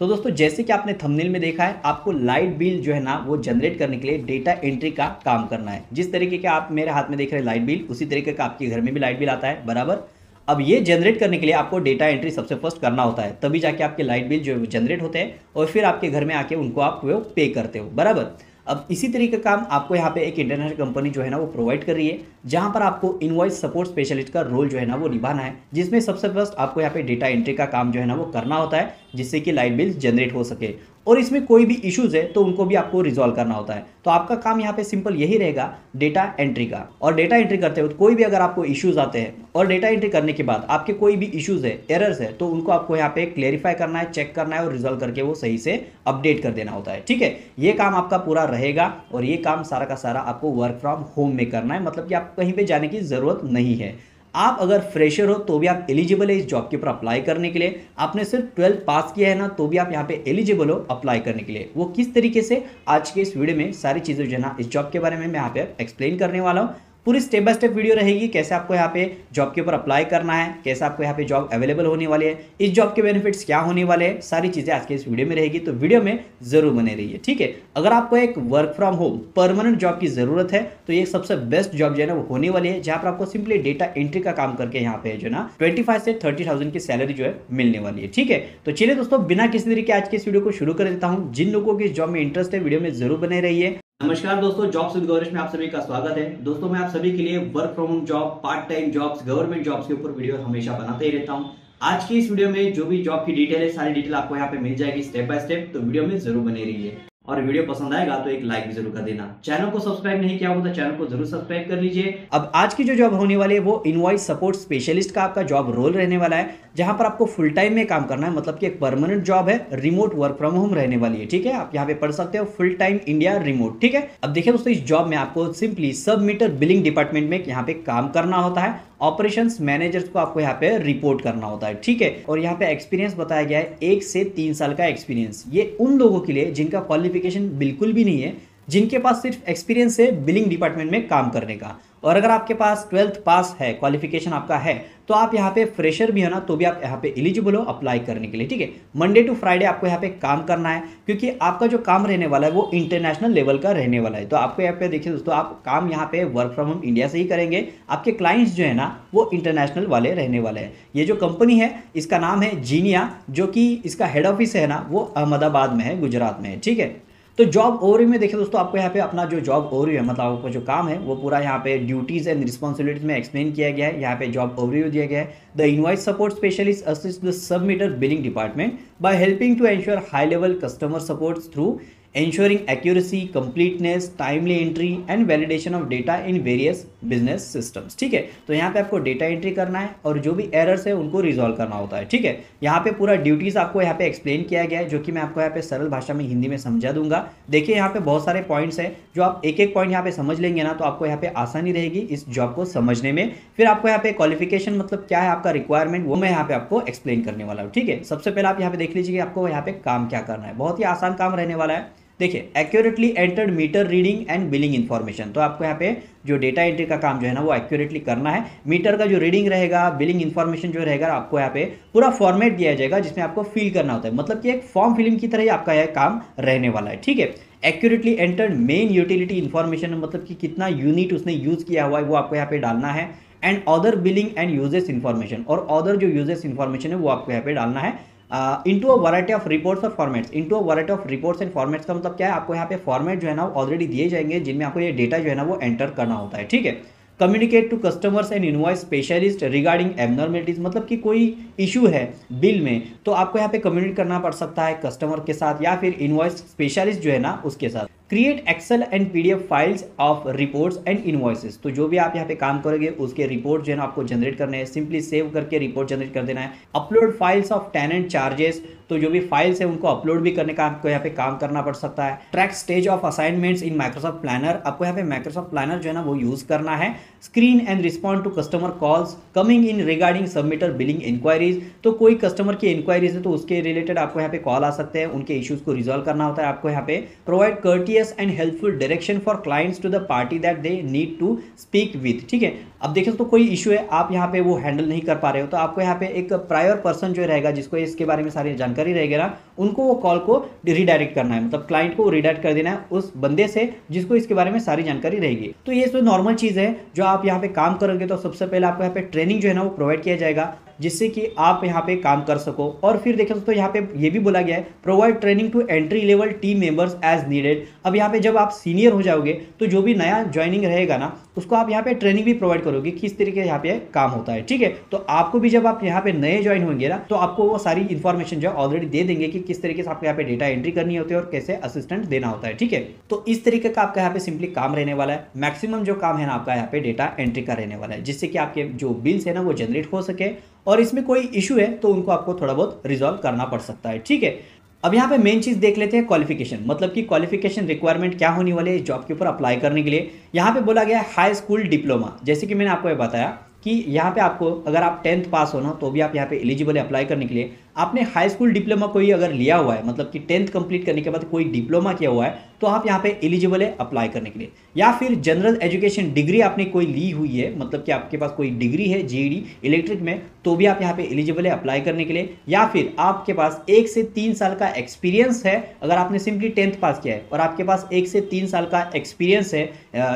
तो दोस्तों जैसे कि आपने थंबनेल में देखा है, आपको लाइट बिल जो है ना वो जनरेट करने के लिए डेटा एंट्री का काम करना है। जिस तरीके का आप मेरे हाथ में देख रहे हैं लाइट बिल, उसी तरीके का आपके घर में भी लाइट बिल आता है, बराबर। अब ये जनरेट करने के लिए आपको डेटा एंट्री सबसे फर्स्ट करना होता है, तभी जाके आपके लाइट बिल जो जनरेट होते हैं और फिर आपके घर में आके उनको आप वो पे करते हो, बराबर। अब इसी तरीके का काम आपको यहाँ पे एक इंटरनेशनल कंपनी जो है ना वो प्रोवाइड कर रही है, जहाँ पर आपको इनवॉइस सपोर्ट स्पेशलिस्ट का रोल जो है ना वो निभाना है, जिसमें सबसे फर्स्ट आपको यहाँ पे डेटा एंट्री का काम जो है ना वो करना होता है, जिससे कि लाइट बिल जनरेट हो सके। और इसमें कोई भी इश्यूज़ है तो उनको भी आपको रिजॉल्व करना होता है। तो आपका काम यहाँ पे सिंपल यही रहेगा डेटा एंट्री का। और डेटा एंट्री करते हो तो कोई भी अगर आपको इश्यूज़ आते हैं और डेटा एंट्री करने के बाद आपके कोई भी इश्यूज़ है, एरर्स है, तो उनको आपको यहाँ पे क्लेरिफाई करना है, चेक करना है और रिजॉल्व करके वो सही से अपडेट कर देना होता है, ठीक है। ये काम आपका पूरा रहेगा और ये काम सारा का सारा आपको वर्क फ्रॉम होम में करना है, मतलब कि आप कहीं पर जाने की ज़रूरत नहीं है। आप अगर फ्रेशर हो तो भी आप एलिजिबल है इस जॉब के ऊपर अप्लाई करने के लिए। आपने सिर्फ 12 पास किया है ना तो भी आप यहाँ पे एलिजिबल हो अप्लाई करने के लिए। वो किस तरीके से, आज के इस वीडियो में सारी चीज़ें जो है ना इस जॉब के बारे में मैं यहाँ पे एक्सप्लेन करने वाला हूँ। पूरी स्टेप बाय स्टेप वीडियो रहेगी, कैसे आपको यहाँ पे जॉब के ऊपर अप्लाई करना है, कैसे आपको यहाँ पे जॉब अवेलेबल होने वाली है, इस जॉब के बेनिफिट्स क्या होने वाले हैं, सारी चीज़ें आज के इस वीडियो में रहेगी। तो वीडियो में जरूर बने रहिए, ठीक है। अगर आपको एक work from home permanent job की ज़रूरत है तो ये सबसे बेस्ट जॉब जो है ना वो होने वाली है, जहाँ पर आपको सिंपली डेटा एंट्री का काम करके यहाँ पे जो है ना 25,000 से 30,000 की सैलरी जो है मिलने वाली है, ठीक है। तो चलिए दोस्तों, बिना किसी तरीके आज के इस वीडियो को शुरू कर देता हूँ। जिन लोगों को इस जॉब में इंटरेस्ट है, वीडियो में जरूर बने रहिए। नमस्कार दोस्तों, जॉब्स विद गौरेश में आप सभी का स्वागत है। दोस्तों, मैं आप सभी के लिए work from home job, part time jobs, government jobs के ऊपर वीडियो हमेशा बनाते ही रहता हूं। आज की इस वीडियो में जो भी जॉब की डिटेल है, सारी डिटेल आपको यहाँ पे मिल जाएगी स्टेप बाय स्टेप। तो वीडियो में जरूर बने रहिए और वीडियो पसंद आएगा तो एक लाइक भी जरूर कर देना। चैनल को सब्सक्राइब नहीं किया हो तो चैनल को जरूर सब्सक्राइब कर लीजिए। अब आज की जो जॉब होने वाली है वो इनवॉइस सपोर्ट स्पेशलिस्ट का आपका जॉब रोल रहने वाला है, जहां पर आपको फुल टाइम में काम करना है, मतलब कि एक परमानेंट जॉब है, रिमोट वर्क फ्रॉम होम रहने वाली है, ठीक है। आप यहाँ पे पढ़ सकते हो फुल टाइम इंडिया रिमोट, ठीक है। अब देखिए दोस्तों, इस जॉब में आपको सिंपली सब मीटर बिलिंग डिपार्टमेंट में यहाँ पे काम करना होता है। ऑपरेशंस मैनेजर्स को आपको यहाँ पे रिपोर्ट करना होता है, ठीक है। और यहाँ पे एक्सपीरियंस बताया गया है 1 से 3 साल का एक्सपीरियंस। ये उन लोगों के लिए जिनका क्वालिफिकेशन बिल्कुल भी नहीं है, जिनके पास सिर्फ एक्सपीरियंस है बिलिंग डिपार्टमेंट में काम करने का। और अगर आपके पास 12th पास है, क्वालिफिकेशन आपका है, तो आप यहाँ पे फ्रेशर भी हो ना तो भी आप यहाँ पे एलिजिबल हो अप्लाई करने के लिए, ठीक है। मंडे टू फ्राइडे आपको यहाँ पे काम करना है, क्योंकि आपका जो काम रहने वाला है वो इंटरनेशनल लेवल का रहने वाला है। तो आपको यहाँ पे देखिए दोस्तों, आप काम यहाँ पे वर्क फ्रॉम होम इंडिया से ही करेंगे। आपके क्लाइंट्स जो है ना वो इंटरनेशनल वाले रहने वाले हैं। ये जो कंपनी है इसका नाम है जीनिया, जो कि इसका हेड ऑफिस है ना वो अहमदाबाद में है, गुजरात में है, ठीक है। तो जॉब ओवरव्यू में देखिए दोस्तों, आपको यहाँ पे अपना जो जॉब ओवरव्यू है, मतलब आपका जो काम है वो पूरा यहाँ पे ड्यूटीज़ एंड रिस्पॉन्सिबिलिटीज में एक्सप्लेन किया गया है। यहाँ पे जॉब ओवरव्यू दिया गया है। The invoice support specialist assist the submeter billing department by helping to ensure high level customer support through ensuring accuracy, completeness, timely entry and validation of data in various business systems, ठीक है। तो यहाँ पे आपको data entry करना है और जो भी errors है उनको resolve करना होता है, ठीक है। यहाँ पे पूरा duties आपको यहाँ पे explain किया गया है, जो कि मैं आपको यहाँ पे सरल भाषा में हिंदी में समझा दूंगा। देखिए यहाँ पे बहुत सारे पॉइंट्स हैं, जो आप एक एक पॉइंट यहाँ पे समझ लेंगे ना तो आपको यहाँ पे आसानी रहेगी इस जॉब को समझने में। फिर आपको यहाँ पे क्वालिफिकेशन मतलब क्या है, आपका रिक्वायरमेंट, वो मैं यहाँ पे आपको एक्सप्लेन करने वाला हूँ, ठीक है। सबसे पहले आप यहाँ पे देख लीजिए कि आपको यहाँ पे काम क्या करना है। बहुत ही आसान काम रहने वाला है। देखिए, accurately entered meter reading and billing information. तो आपको यहाँ पे जो डेटा एंट्री का काम जो है ना वो एक्यूरेटली करना है। मीटर का जो रीडिंग रहेगा, बिलिंग इन्फॉर्मेशन जो रहेगा, आपको यहाँ पे पूरा फॉर्मेट दिया जाएगा जिसमें आपको फिल करना होता है, मतलब कि एक फॉर्म फिलिंग की तरह ही आपका यह काम रहने वाला है, ठीक है। Accurately entered main utility information, मतलब कि कितना यूनिट उसने यूज़ किया हुआ है वो आपको यहाँ पे डालना है। And other billing and uses information, और अदर जो यूजेस इन्फॉर्मेशन है वो आपको यहाँ पे डालना है। Into a variety of reports और formats, into a variety of reports and formats का मतलब क्या है, आपको यहाँ पे फॉर्मेट जो है ना ऑलरेडी दिए जाएंगे जिनमें आपको ये डेटा जो है ना वो एंटर करना होता है, ठीक है। Communicate to customers and invoice specialist regarding abnormalities, मतलब कि कोई इशू है बिल में तो आपको यहाँ पे कम्युनिकेट करना पड़ सकता है कस्टमर के साथ या फिर इनवॉइस स्पेशलिस्ट जो है ना उसके साथ। Create Excel and PDF files of reports and invoices, तो जो भी आप यहाँ पे काम करोगे उसके रिपोर्ट जो है ना आपको जनरेट करने हैं, सिंपली सेव करके रिपोर्ट जनरेट कर देना है। Upload files of tenant charges, तो जो भी फाइल्स है उनको अपलोड भी करने का आपको यहाँ पे काम करना पड़ सकता है। Track stage of assignments in Microsoft Planner, आपको यहाँ पे माइक्रोसॉफ्ट प्लानर जो है ना वो यूज़ करना है। Screen and respond to customer calls coming in regarding submitter billing inquiries, तो कोई कस्टमर की इंक्वायरीज है तो उसके रिलेटेड आपको यहाँ पे कॉल आ सकते हैं, उनके इश्यूज़ को रिजॉल्व करना होता है आपको यहाँ पे। Provide courteous and helpful direction for clients to the party that they need to speak with, ठीक है। अब देखिए तो कोई इशू है, आप यहाँ पे वो हैंडल नहीं कर पा रहे हो, तो आपको यहाँ पे एक प्रायर पर्सन जो रहेगा जिसको इसके बारे में सारी जानकारी रहेगी ना, उनको वो कॉल को रिडायरेक्ट करना है, मतलब क्लाइंट को रिडायरेक्ट कर देना है उस बंदे से जिसको इसके बारे में सारी जानकारी रहेगी। तो ये तो नॉर्मल चीज़ है जो आप यहाँ पे काम करोगे। तो सबसे पहले आपको यहाँ पे ट्रेनिंग जो है ना वो प्रोवाइड किया जाएगा जिससे कि आप यहाँ पे काम कर सको। और फिर देखिए दोस्तों यहाँ पे ये भी बोला गया है provide training to entry level team members as needed. अब यहाँ पे जब आप सीनियर हो जाओगे तो जो भी नया ज्वाइनिंग रहेगा ना उसको आप यहाँ पे ट्रेनिंग भी प्रोवाइड करोगे किस तरीके यहाँ पे काम होता है, ठीक है। तो आपको भी जब आप यहाँ पे नए ज्वाइन होंगे ना तो आपको वो सारी इन्फॉर्मेशन जो ऑलरेडी दे देंगे कि किस तरीके से आपको यहाँ पे डेटा एंट्री करनी होती है और कैसे असिस्टेंट देना होता है, ठीक है। तो इस तरीके का आपका यहाँ पे सिंपली काम रहने वाला है। मैक्सिमम जो काम है ना आपका यहाँ पे डेटा एंट्री का रहने वाला है जिससे कि आपके जो बिल्स है ना वो जनरेट हो सके और इसमें कोई इशू है तो उनको आपको थोड़ा बहुत रिजॉल्व करना पड़ सकता है, ठीक है। अब यहाँ पे मेन चीज़ देख लेते हैं क्वालिफिकेशन, मतलब कि क्वालिफिकेशन रिक्वायरमेंट क्या होने वाले है जॉब के ऊपर अप्लाई करने के लिए। यहाँ पे बोला गया है हाई स्कूल डिप्लोमा, जैसे कि मैंने आपको ये बताया कि यहाँ पे आपको अगर आप 10th पास होना तो भी आप यहाँ पे एलिजिबल है अप्लाई करने के लिए। आपने हाई स्कूल डिप्लोमा कोई अगर लिया हुआ है, मतलब कि 10th कंप्लीट करने के बाद कोई डिप्लोमा किया हुआ है तो आप यहाँ पे एलिजिबल है अप्लाई करने के लिए। या फिर जनरल एजुकेशन डिग्री आपने कोई ली हुई है, मतलब कि आपके पास कोई डिग्री है GED इलेक्ट्रिक में, तो भी आप यहाँ पे एलिजिबल है अप्लाई करने के लिए। या फिर आपके पास 1 से 3 साल का एक्सपीरियंस है, अगर आपने सिंपली 10th पास किया है और आपके पास 1 से 3 साल का एक्सपीरियंस है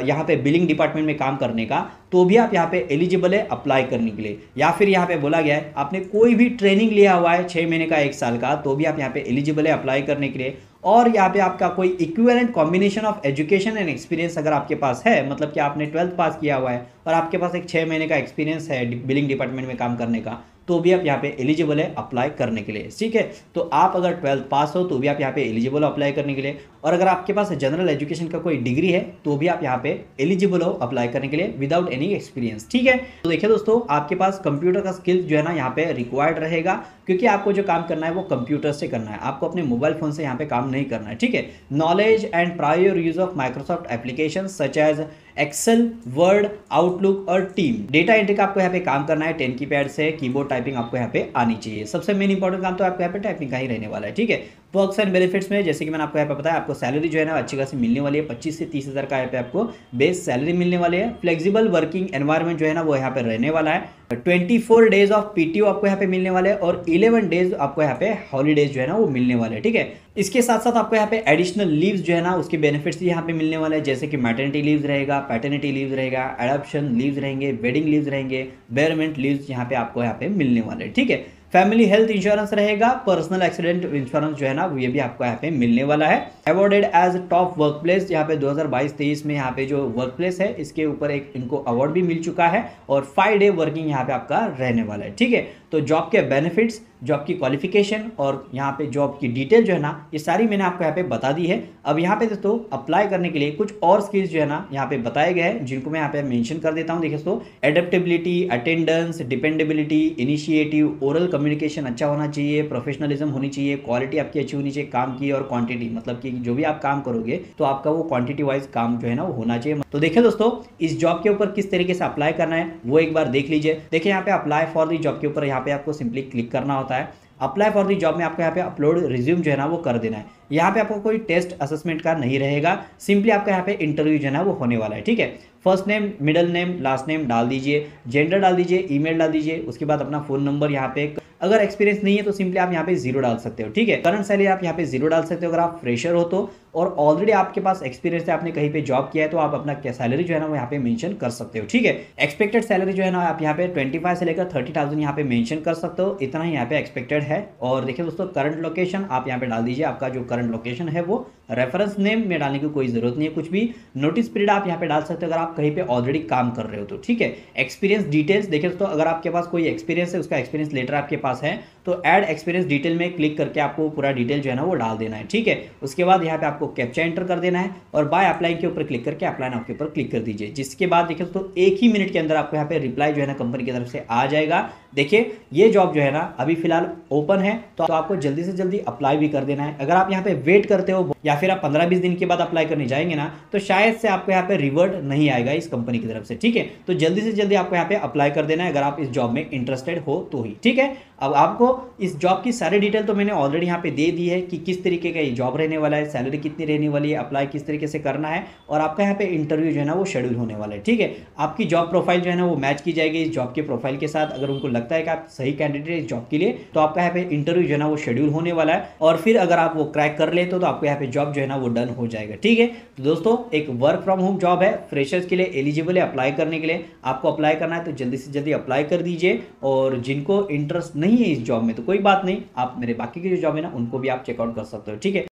यहाँ पे बिलिंग डिपार्टमेंट में काम करने का, तो भी आप यहाँ पे एलिजिबल है अप्लाई करने के लिए। या फिर यहाँ पे बोला गया है आपने कोई भी ट्रेनिंग लिया हुआ है 6 महीने का 1 साल का, तो भी आप यहाँ पे एलिजिबल है अप्लाई करने के लिए। और यहाँ पे आपका कोई equivalent combination of education and experience अगर आपके पास है, मतलब कि आपने 12th पास किया हुआ है और आपके पास एक 6 महीने का एक्सपीरियंस है बिलिंग डिपार्टमेंट में काम करने का, तो भी आप यहाँ पे एलिजिबल है अप्लाई करने के लिए, ठीक है। तो आप अगर 12th पास हो तो भी आप यहाँ पे एलिजिबल हो अप्लाई करने के लिए, और अगर आपके पास जनरल एजुकेशन का कोई डिग्री है तो भी आप यहाँ पे एलिजिबल हो अप्लाई करने के लिए विदाउट एनी एक्सपीरियंस, ठीक है। तो देखिए दोस्तों आपके पास कंप्यूटर का स्किल जो है ना यहाँ पे रिक्वायर्ड रहेगा, क्योंकि आपको जो काम करना है वो कंप्यूटर से करना है, आपको अपने मोबाइल फोन से यहाँ पे काम नहीं करना है, ठीक है। Knowledge and prior use of Microsoft application such as Excel, Word, Outlook और टीम। डेटा एंट्री का आपको यहाँ पे काम करना है 10 कीपैड से, कीबोर्ड टाइपिंग आपको यहाँ पे आनी चाहिए। सबसे मेन इंपॉर्टेंट काम तो आपको यहाँ पे टाइपिंग का ही रहने वाला है, ठीक है। वर्क्स एंड बेनिफिट्स में जैसे कि मैंने आपको यहाँ पे बताया आपको सैलरी जो है ना अच्छी खासी मिलने वाली है, 25 से 30 हज़ार का यहाँ पे आपको बेस सैलरी मिलने वाली है। फ्लेक्सिबल वर्किंग एनवायरमेंट जो है ना वो यहाँ पे रहने वाला है। 24 डेज ऑफ PTO आपको यहाँ पे मिलने वाले हैं और 11 डेज आपको यहाँ पे हॉलीडेज जो है ना वो मिलने वाले हैं, ठीक है। इसके साथ साथ आपको यहाँ पे एडिशनल लीव्स जो है ना उसके बेनिफिट्स यहाँ पे मिलने वाले हैं, जैसे कि मैटर्निटी लीव्स रहेगा, पैटर्निटी लीव्स रहेगा, एडॉप्शन लीव्स रहेंगे, वेडिंग लीव्स रहेंगे, बेयरमेंट लीव्स यहाँ पे आपको यहाँ पे मिलने वाले हैं, ठीक है। फैमिली हेल्थ इंश्योरेंस रहेगा, पर्सनल एक्सीडेंट इंश्योरेंस जो है ना ये भी आपको यहाँ पे मिलने वाला है। अवॉर्डेड एज टॉप वर्कप्लेस यहाँ पे 2022-23 में यहाँ पे जो वर्कप्लेस है इसके ऊपर एक इनको अवार्ड भी मिल चुका है और 5 डे वर्किंग यहाँ पे आपका रहने वाला है, ठीक है। तो जॉब के बेनिफिट्स, जॉब की क्वालिफिकेशन और यहाँ पे जॉब की डिटेल जो है ना ये सारी मैंने आपको यहाँ पे बता दी है। अब यहाँ पे दोस्तों अप्लाई करने के लिए कुछ और स्किल्स जो है ना यहाँ पे बताए गए हैं जिनको मैं यहाँ पे मेंशन कर देता हूँ। देखिए दोस्तों adaptability, attendance, dependability, initiative, oral communication अच्छा होना चाहिए, प्रोफेशनलिज्म होनी चाहिए, क्वालिटी आपकी अच्छी होनी चाहिए काम की, और क्वांटिटी, मतलब कि जो भी आप काम करोगे तो आपका वो क्वांटिटी वाइज काम जो है ना वो होना चाहिए। तो देखिए दोस्तों इस जॉब के ऊपर किस तरीके से अप्लाई करना है वो एक बार देख लीजिए। देखिए यहाँ पे अप्लाई फॉर द जॉब के ऊपर यहाँ पे आपको सिंपली क्लिक करना होता है। अप्लाई फॉर दी जॉब में आपको यहाँ पे अपलोड रिज्यूम जो है ना वो कर देना है। यहाँ पे आपको कोई टेस्ट असेसमेंट का नहीं रहेगा, सिंपली आपका यहाँ पे इंटरव्यू जो है ना वो होने वाला है, ठीक है। First name, middle name, last name डाल दीजिए, जेंडर डाल दीजिए, ईमेल डाल दीजिए, उसके बाद अपना फोन नंबर यहाँ पे, अगर एक्सपीरियंस नहीं है तो सिंपली आप यहाँ पे 0 डाल सकते हो, ठीक है। करंट सैलरी आप यहाँ पे 0 डाल सकते हो अगर आप फ्रेशर हो तो, और ऑलरेडी आपके पास एक्सपीरियंस है, आपने कहीं पे जॉब किया है तो आप अपना सैलरी जो है ना वो यहाँ पे मेंशन कर सकते हो, ठीक है। एक्सपेक्टेड सैलरी जो है ना आप यहाँ पे 25 से लेकर 30,000 यहाँ पे मेंशन कर सकते हो, इतना ही यहाँ पे एक्सपेक्टेड है। और देखिए दोस्तों करंट लोकेशन आप यहाँ पे डाल दीजिए, आपका जो करंट लोकेशन है वो, रेफरेंस नेम में डालने की कोई जरूरत नहीं है कुछ भी। नोटिस पीरियड आप यहाँ पे डाल सकते हो अगर आप कहीं पे ऑलरेडी काम कर रहे हो तो, ठीक है। एक्सपीरियंस डिटेल्स, देखिए दोस्तों अगर आपके पास कोई एक्सपीरियंस है उसका एक्सपीरियंस लेटर आपके पास है तो ऐड एक्सपीरियंस डिटेल में क्लिक करके आपको पूरा डिटेल जो है ना वो डाल देना है, ठीक है। उसके बाद यहाँ पे आपको कैप्चा एंटर कर देना है और बाय अप्लाई के ऊपर क्लिक करके अप्लाई नाउ के ऊपर क्लिक कर दीजिए, जिसके बाद देखिए तो 1 ही मिनट के अंदर आपको यहाँ पे रिप्लाई जो है ना कंपनी की तरफ से आ जाएगा। देखिए ये जॉब जो है ना अभी फिलहाल ओपन है तो आपको जल्दी से जल्दी अप्लाई भी कर देना है। अगर आप यहाँ पे वेट करते हो या फिर आप 15-20 दिन के बाद अप्लाई करने जाएंगे ना तो शायद से आपको यहाँ पे रिवर्ट नहीं आएगा इस कंपनी की तरफ से, ठीक है। तो जल्दी से जल्दी आपको यहाँ पे अप्लाई कर देना है अगर आप इस जॉब में इंटरेस्टेड हो तो ही, ठीक है। अब आपको इस जॉब की सारी डिटेल तो मैंने ऑलरेडी यहाँ पे दे दी है कि किस तरीके का ये जॉब रहने वाला है, सैलरी कितनी रहने वाली है, अप्लाई किस तरीके से करना है और आपका यहाँ पे इंटरव्यू जो है ना वो शेड्यूल होने वाला है। ठीक है, आपकी जॉब प्रोफाइल जो है ना वो मैच की जाएगी इस जॉब के प्रोफाइल के साथ। अगर उनको लगता है कि आप सही कैंडिडेट है इस जॉब के लिए तो आपका यहाँ पे इंटरव्यू जो है ना वो शेड्यूल होने वाला है और फिर अगर आप वो क्रैक कर लेते हो तो आपको यहाँ पे जॉब जो है ना वो डन हो जाएगा। ठीक है, तो दोस्तों एक वर्क फ्रॉम होम जॉब है, फ्रेशर्स के लिए एलिजिबल है। अप्लाई करने के लिए आपको अप्लाई करना है तो जल्दी से जल्दी अप्लाई कर दीजिए और जिनको इंटरेस्ट नहीं है इस जॉब में तो कोई बात नहीं, आप मेरे बाकी के जो जॉब है ना उनको भी आप चेकआउट कर सकते हो। ठीक है।